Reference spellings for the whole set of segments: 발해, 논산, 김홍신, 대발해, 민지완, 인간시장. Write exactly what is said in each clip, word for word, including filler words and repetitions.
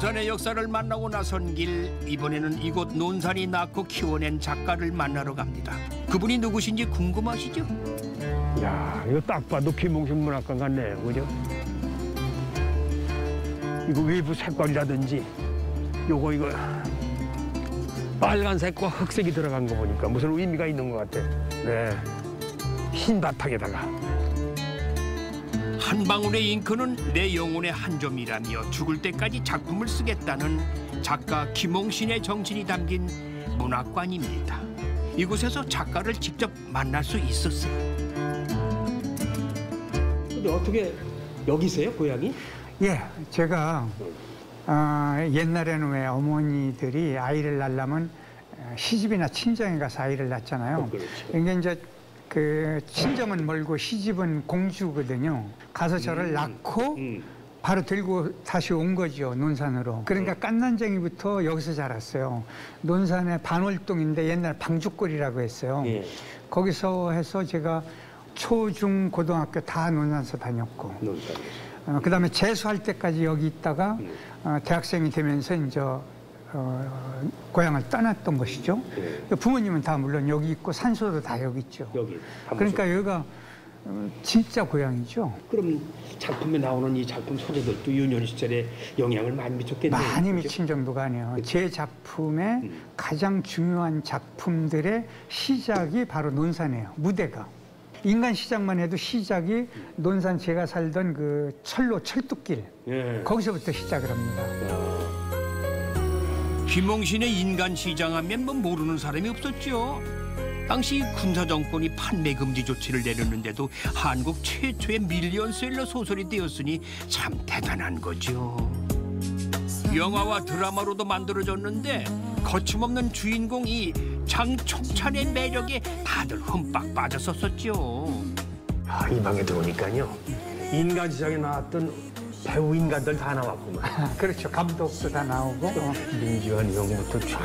논산의 역사를 만나고 나선 길, 이번에는 이곳 논산이 낳고 키워낸 작가를 만나러 갑니다. 그분이 누구신지 궁금하시죠? 야, 이거 딱 봐도 김홍신 문학관 같네요, 그죠? 이거 외부 색깔이라든지, 요거 이거 빨간색과 흑색이 들어간 거 보니까 무슨 의미가 있는 것 같아. 네, 흰 바탕에다가. 한 방울의 잉크는 내 영혼의 한 점이라며 죽을 때까지 작품을 쓰겠다는 작가 김홍신의 정신이 담긴 문학관입니다. 이곳에서 작가를 직접 만날 수 있었어요. 근데 어떻게 여기세요, 고향이? 예, 제가 어, 옛날에는 왜 어머니들이 아이를 낳으려면 시집이나 친정에 가서 아이를 낳잖아요. 어, 그렇죠. 그러니까 이제 그 친정은 멀고 시집은 공주거든요. 가서 저를 음, 낳고 음. 바로 들고 다시 온 거죠, 논산으로. 그러니까 깐난쟁이부터 여기서 자랐어요. 논산의 반월동인데 옛날 방죽골이라고 했어요. 예. 거기서 해서 제가 초, 중, 고등학교 다 논산에서 다녔고, 논산에서. 어, 그다음에 재수할 때까지 여기 있다가 음. 어, 대학생이 되면서 이제 어, 고향을 떠났던 것이죠. 네. 부모님은 다 물론 여기 있고 산소도 다 여기 있죠. 여기, 그러니까 여기가 진짜 고향이죠. 그럼 작품에 나오는 이 작품 소재들도 유년 시절에 영향을 많이 미쳤겠네요. 많이 미친 정도가 아니에요. 제 작품의 음. 가장 중요한 작품들의 시작이 바로 논산이에요. 무대가. 인간시장만 해도 시작이 논산 제가 살던 그 철로 철뚝길. 예. 거기서부터 시작을 합니다. 아. 김홍신의 인간시장 하면 뭐 모르는 사람이 없었죠. 당시 군사정권이 판매 금지 조치를 내렸는데도 한국 최초의 밀리언셀러 소설이 되었으니 참 대단한 거죠. 영화와 드라마로도 만들어졌는데 거침없는 주인공이 장총찬의 매력에 다들 흠뻑 빠졌었었죠. 아, 이 방에 들어오니까요. 인간시장에 나왔던 배우 인간들 다 나왔구만. 아, 그렇죠. 감독도 다 나오고. 어. 민지완 형부터 쫙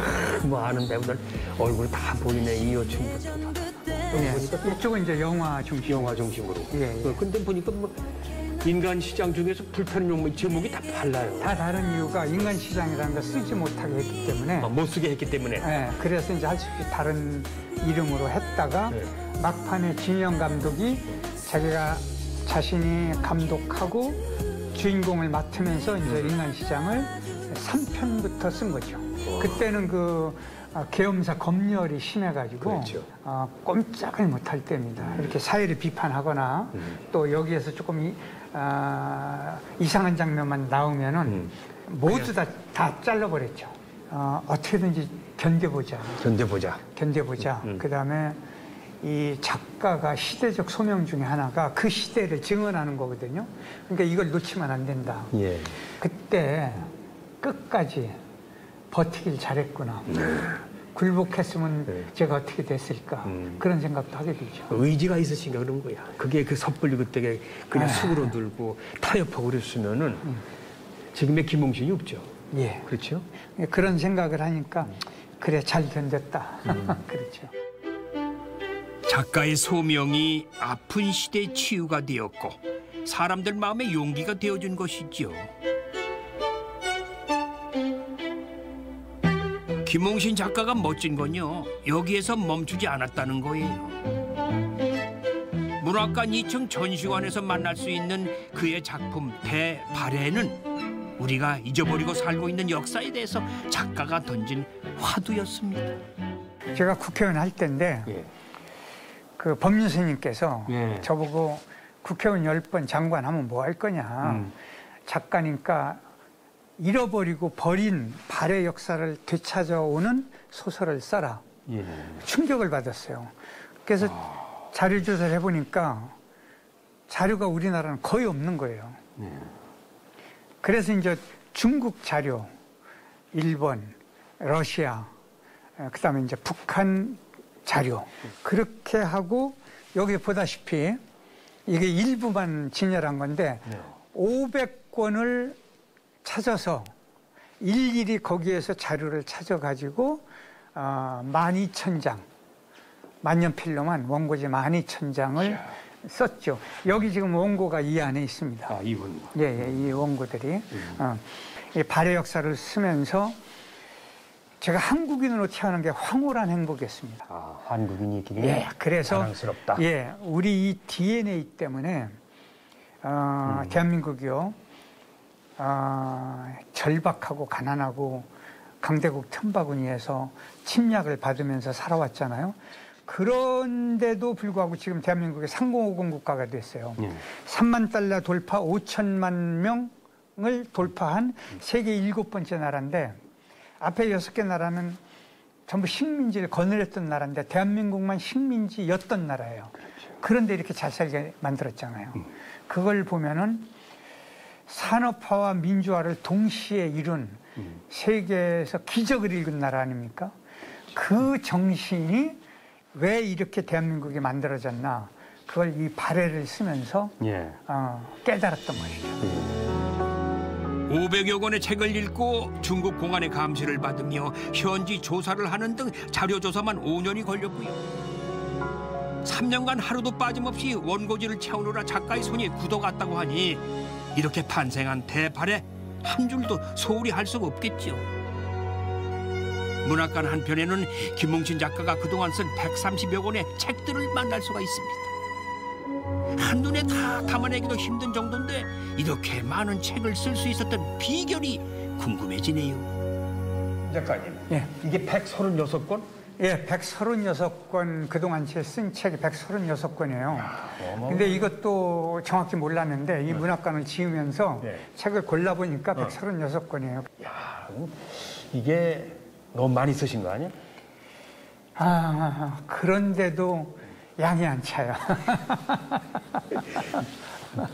뭐 아는 배우들 얼굴 다 보이네. 이호춘부터 다. 예, 보니까 이쪽은 이제 영화 중심. 영화 중심으로. 예, 예. 근데 보니까 뭐 인간 시장 중에서 불타는 용문 제목이 다 달라요. 다 다른 이유가 인간 시장이라는 걸 쓰지 못하게 했기 때문에. 아, 못 쓰게 했기 때문에. 예. 그래서 이제 할 수 없이 다른 이름으로 했다가 예. 막판에 진영 감독이 자기가 자신이 감독하고 주인공을 맡으면서 이제 인간시장을 삼 편부터 쓴 거죠. 와. 그때는 그 계엄사 검열이 심해가지고 그렇죠. 어, 꼼짝을 못할 때입니다. 음. 이렇게 사회를 비판하거나 음. 또 여기에서 조금 이, 어, 이상한 장면만 나오면은 음. 모두 다, 다 잘라버렸죠. 어, 어떻게든지 견뎌보자. 견뎌보자. 견뎌보자. 음. 그 다음에 이 작가가 시대적 소명 중에 하나가 그 시대를 증언하는 거거든요. 그러니까 이걸 놓치면 안 된다. 예. 그때 끝까지 버티길 잘했구나. 네. 굴복했으면 네. 제가 어떻게 됐을까. 음. 그런 생각도 하게 되죠. 의지가 있으신가 그런 거야. 그게 그 섣불리 그때 그냥 숙으로 들고 타협하고 그랬으면은 음. 지금의 김홍신이 없죠. 예. 그렇죠. 그런 생각을 하니까 음. 그래, 잘 견뎠다. 음. 그렇죠. 작가의 소명이 아픈 시대의 치유가 되었고 사람들 마음에 용기가 되어준 것이죠. 김홍신 작가가 멋진 건요, 여기에서 멈추지 않았다는 거예요. 문학관 이 층 전시관에서 만날 수 있는 그의 작품 발해는 우리가 잊어버리고 살고 있는 역사에 대해서 작가가 던진 화두였습니다. 제가 국회의원 할 때인데 예. 그 법률 스님께서 예. 저보고 국회의원 열 번 장관 하면 뭐 할 거냐. 음. 작가니까 잃어버리고 버린 발해 역사를 되찾아오는 소설을 써라. 예. 충격을 받았어요. 그래서 아. 자료 조사를 해보니까 자료가 우리나라는 거의 없는 거예요. 예. 그래서 이제 중국 자료, 일본, 러시아, 그 다음에 이제 북한 자료. 그렇게 하고 여기 보다시피 이게 일부만 진열한 건데 네. 오백 권을 찾아서 일일이 거기에서 자료를 찾아가지고 어, 만 이천 장 만년필로만 원고지 만 이천 장을 썼죠. 여기 지금 원고가 이 안에 있습니다. 아, 이 원고. 예, 예, 이 원고들이 음. 어, 이 발해 역사를 쓰면서 제가 한국인으로 태어난 게 황홀한 행복이었습니다. 아, 한국인이기에 예, 그래서 자랑스럽다. 예, 우리 이 디엔에이 때문에 어, 음. 대한민국이요 어, 절박하고 가난하고 강대국 틈바구니에서 침략을 받으면서 살아왔잖아요. 그런데도 불구하고 지금 대한민국이 삼공오공 국가가 됐어요. 예. 삼만 달러 돌파, 오천만 명을 돌파한 세계 일곱 번째 나라인데 앞에 여섯 개 나라는 전부 식민지를 거느렸던 나라인데 대한민국만 식민지였던 나라예요. 그렇죠. 그런데 이렇게 잘 살게 만들었잖아요. 음. 그걸 보면은 산업화와 민주화를 동시에 이룬 음. 세계에서 기적을 이룬 나라 아닙니까? 그 정신이 왜 이렇게 대한민국이 만들어졌나 그걸 이 발해를 쓰면서 예. 어, 깨달았던 것이죠. 오백여 권의 책을 읽고 중국 공안의 감시를 받으며 현지 조사를 하는 등 자료 조사만 오 년이 걸렸고요. 삼 년간 하루도 빠짐없이 원고지를 채우느라 작가의 손이 굳어갔다고 하니 이렇게 탄생한 대발해 한 줄도 소홀히 할 수가 없겠죠. 문학관 한편에는 김홍신 작가가 그동안 쓴 백삼십여 권의 책들을 만날 수가 있습니다. 한눈에 다 담아내기도 힘든 정도인데 이렇게 많은 책을 쓸 수 있었던 비결이 궁금해지네요. 작가님, 예. 이게 백삼십육 권? 예, 백삼십육 권, 그동안 제 쓴 책이 백삼십육 권이에요. 근데 이것도 정확히 몰랐는데 이 문학관을 지으면서 예. 책을 골라보니까 어. 백삼십육 권이에요. 야, 이게... 너무 많이 쓰신 거 아니야? 아, 그런데도 양이 안 차요.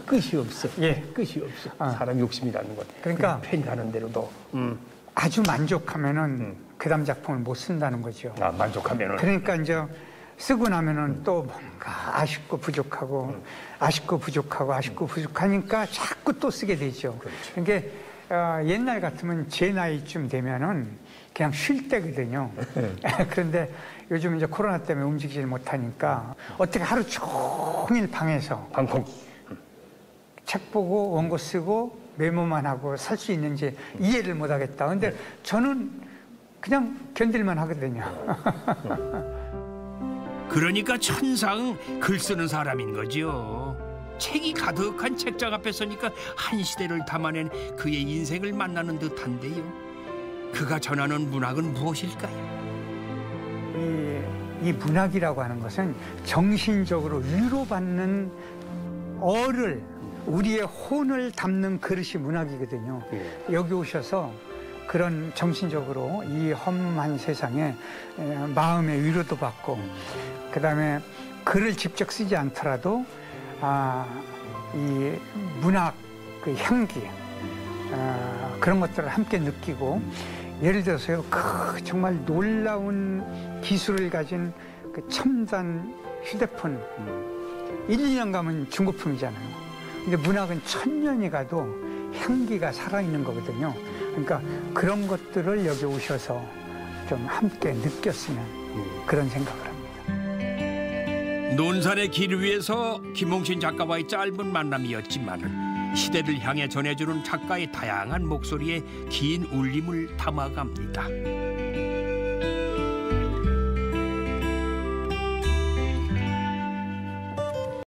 끝이 없어. 예, 끝이 없어. 아. 사람 욕심이라는 것. 그러니까 펜이 가는 대로도 음. 아주 만족하면은 음. 그다음 작품을 못 쓴다는 거죠. 아, 만족하면은. 그러니까 이제 쓰고 나면은 음. 또 뭔가 아쉽고 부족하고 음. 아쉽고 부족하고 아쉽고 음. 부족하니까 자꾸 또 쓰게 되죠. 그렇죠. 그러니까 어, 옛날 같으면 제 나이쯤 되면은. 그냥 쉴 때거든요. 그런데 요즘 이제 코로나 때문에 움직이질 못하니까 어떻게 하루 종일 방에서 방콕 책 보고 원고 쓰고 메모만 하고 살 수 있는지 이해를 못하겠다. 근데 저는 그냥 견딜만 하거든요. 그러니까 천상 글 쓰는 사람인 거죠. 책이 가득한 책장 앞에 서니까 한 시대를 담아낸 그의 인생을 만나는 듯한데요. 그가 전하는 문학은 무엇일까요? 이, 이 문학이라고 하는 것은 정신적으로 위로받는 어를, 우리의 혼을 담는 그릇이 문학이거든요. 예. 여기 오셔서 그런 정신적으로 이 험한 세상에 마음의 위로도 받고 그다음에 글을 직접 쓰지 않더라도 아, 이 문학 그 향기 아, 그런 것들을 함께 느끼고 예를 들어서요, 그 정말 놀라운 기술을 가진 그 첨단 휴대폰 음. 일, 이 년 가면 중고품이잖아요. 근데 문학은 천 년이 가도 향기가 살아있는 거거든요. 그러니까 그런 것들을 여기 오셔서 좀 함께 느꼈으면 음. 그런 생각을 합니다. 논산의 길 위에서 김홍신 작가와의 짧은 만남이었지만은 시대를 향해 전해주는 작가의 다양한 목소리에 긴 울림을 담아갑니다.